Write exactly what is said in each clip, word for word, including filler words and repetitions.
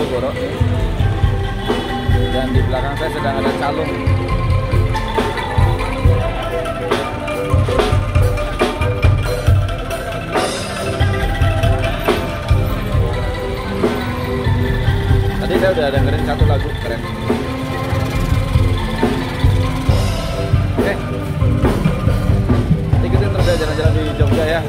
Diponegoro. Dan di belakang saya sedang ada calung. Tadi saya udah dengerin satu lagu keren. Oke. Nanti kita terus jalan-jalan di Jogja ya.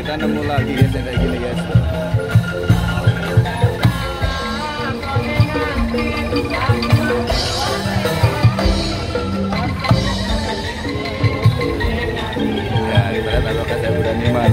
kita nemu lagi guys yang kayak gini guys. Ya ibarat kalau kata udah nyaman.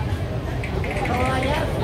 Kalau